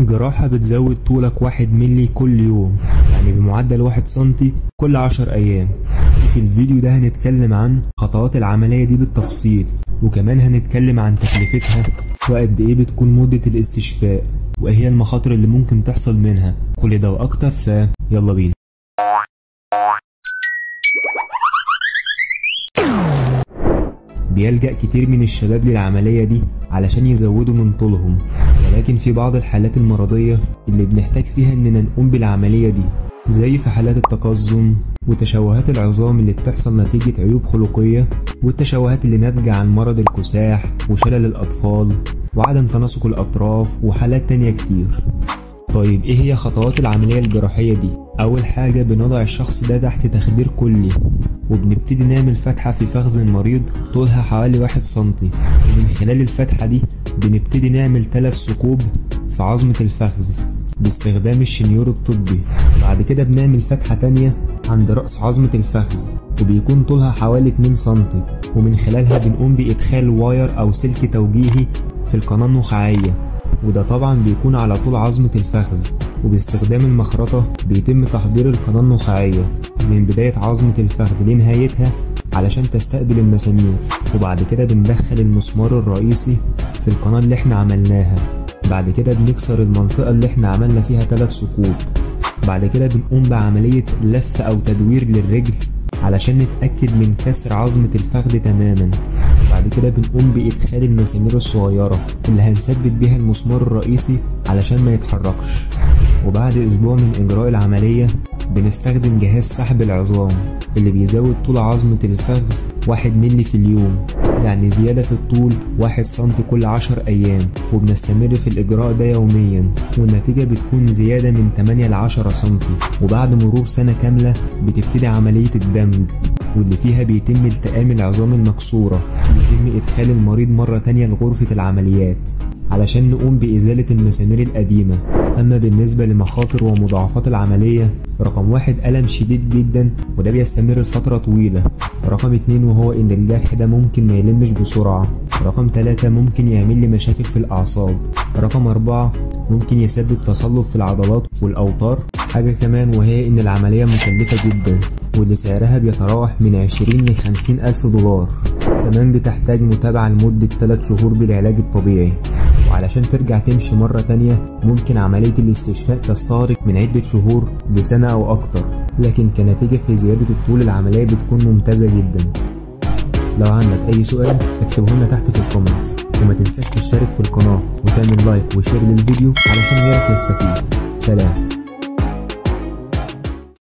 جراحة بتزود طولك 1 مللي كل يوم، يعني بمعدل 1 سنتي كل 10 أيام. في الفيديو ده هنتكلم عن خطوات العملية دي بالتفصيل، وكمان هنتكلم عن تكلفتها وقد ايه بتكون مدة الاستشفاء وايه المخاطر اللي ممكن تحصل منها، كل ده واكتر. فيلا بينا. بيلجأ كتير من الشباب للعملية دي علشان يزودوا من طولهم، ولكن في بعض الحالات المرضية اللي بنحتاج فيها اننا نقوم بالعملية دي، زي في حالات التقزم وتشوهات العظام اللي بتحصل نتيجة عيوب خلقية، والتشوهات اللي ناتجة عن مرض الكساح وشلل الأطفال وعدم تناسق الأطراف وحالات تانية كتير. طيب ايه هي خطوات العملية الجراحية دي؟ أول حاجة بنضع الشخص ده تحت تخدير كلي، وبنبتدي نعمل فتحة في فخذ المريض طولها حوالي 1 سنتي، ومن خلال الفتحة دي بنبتدي نعمل 3 ثقوب في عظمة الفخذ باستخدام الشنيور الطبي. بعد كده بنعمل فتحة تانية عند رأس عظمة الفخذ وبيكون طولها حوالي 2 سنتي، ومن خلالها بنقوم بإدخال واير أو سلك توجيهي في القناة النخاعية، وده طبعا بيكون على طول عظمة الفخذ، وباستخدام المخرطة بيتم تحضير القناة النخاعية من بداية عظمة الفخذ لنهايتها علشان تستقبل المسامير، وبعد كده بندخل المسمار الرئيسي في القناة اللي احنا عملناها. بعد كده بنكسر المنطقة اللي احنا عملنا فيها 3 ثقوب. بعد كده بنقوم بعملية لف أو تدوير للرجل علشان نتأكد من كسر عظمة الفخذ تماما. بعد كده بنقوم بإدخال المسامير الصغيرة اللي هنثبت بيها المسمار الرئيسي علشان ما يتحركش. وبعد أسبوع من إجراء العملية بنستخدم جهاز سحب العظام اللي بيزود طول عظمة الفخذ 1 مللي في اليوم، يعني زيادة في الطول 1 سنتي كل 10 أيام، وبنستمر في الإجراء ده يوميا، والنتيجة بتكون زيادة من 8 ل 10 سنتي. وبعد مرور سنة كاملة بتبتدي عملية الدمج، واللي فيها بيتم التئام العظام المكسورة، بيتم إدخال المريض مرة تانية لغرفة العمليات علشان نقوم بإزالة المسامير القديمة. أما بالنسبة لمخاطر ومضاعفات العملية، رقم 1 ألم شديد جدا، وده بيستمر لفترة طويلة. رقم 2 وهو إن الجرح ده ممكن ما يلمش بسرعة. رقم 3 ممكن يعمل لي مشاكل في الأعصاب. رقم 4 ممكن يسبب تصلب في العضلات والأوتار. حاجة كمان وهي إن العملية مكلفة جدا، واللي سعرها بيتراوح من 20 ل 50,000 دولار. كمان بتحتاج متابعة لمدة 3 شهور بالعلاج الطبيعي، وعلشان ترجع تمشي مرة تانية ممكن عملية الاستشفاء تستغرق من عدة شهور لسنة أو أكتر، لكن كنتيجة في زيادة الطول العملية بتكون ممتازة جدا. لو عندك أي سؤال اكتبه لنا تحت في الكومنتس، وما تنساش تشترك في القناة وتعمل لايك وشير للفيديو علشان غيرك يستفيد. سلام.